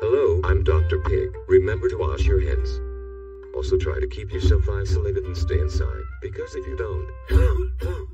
Hello, I'm Dr. Pig. Remember to wash your hands. Also try to keep yourself isolated and stay inside, because if you don't...